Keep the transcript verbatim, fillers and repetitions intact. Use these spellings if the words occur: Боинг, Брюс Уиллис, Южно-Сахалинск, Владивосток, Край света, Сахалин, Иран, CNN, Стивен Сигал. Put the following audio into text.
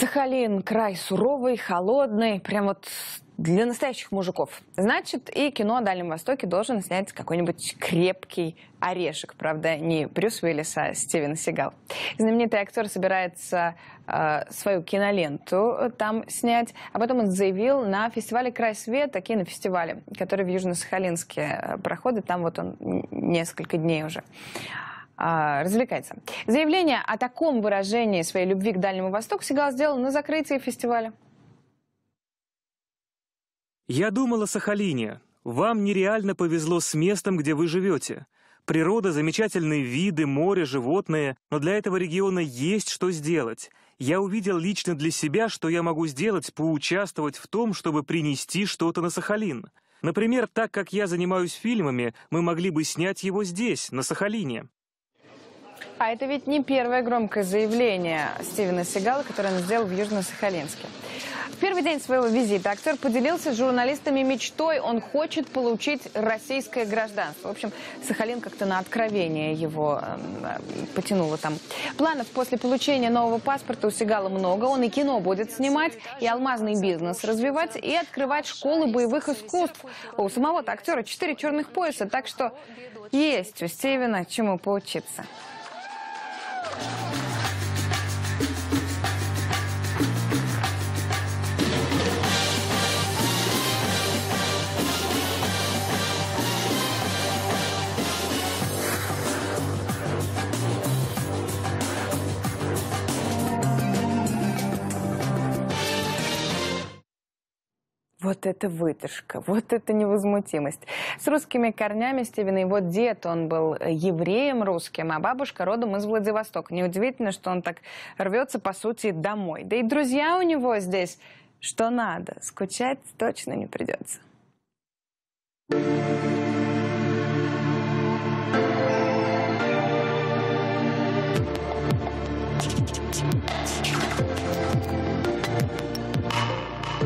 Сахалин – край суровый, холодный, прям вот для настоящих мужиков. Значит, и кино о Дальнем Востоке должен снять какой-нибудь крепкий орешек. Правда, не Брюс Уиллис, а Стивен Сигал. Знаменитый актер собирается э, свою киноленту там снять. Об этом он заявил на фестивале «Край света», кинофестивале, который в Южно-Сахалинске проходит. Там вот он несколько дней уже развлекается. Заявление о таком выражении своей любви к Дальнему Востоку Сигал сделал на закрытии фестиваля. «Я думал о Сахалине. Вам нереально повезло с местом, где вы живете. Природа, замечательные виды, море, животные. Но для этого региона есть что сделать. Я увидел лично для себя, что я могу сделать, поучаствовать в том, чтобы принести что-то на Сахалин. Например, так как я занимаюсь фильмами, мы могли бы снять его здесь, на Сахалине». А это ведь не первое громкое заявление Стивена Сигала, которое он сделал в Южно-Сахалинске. В первый день своего визита актер поделился с журналистами мечтой. Он хочет получить российское гражданство. В общем, Сахалин как-то на откровение его э, потянуло там. Планов после получения нового паспорта у Сигала много. Он и кино будет снимать, и алмазный бизнес развивать, и открывать школы боевых искусств. У самого-то актера четыре черных пояса, так что есть у Стивена чему поучиться. Вот это выдержка, вот это невозмутимость. С русскими корнями Стивен, его дед, он был евреем русским, а бабушка родом из Владивостока. Неудивительно, что он так рвется, по сути, домой. Да и друзья у него здесь, что надо, скучать точно не придется.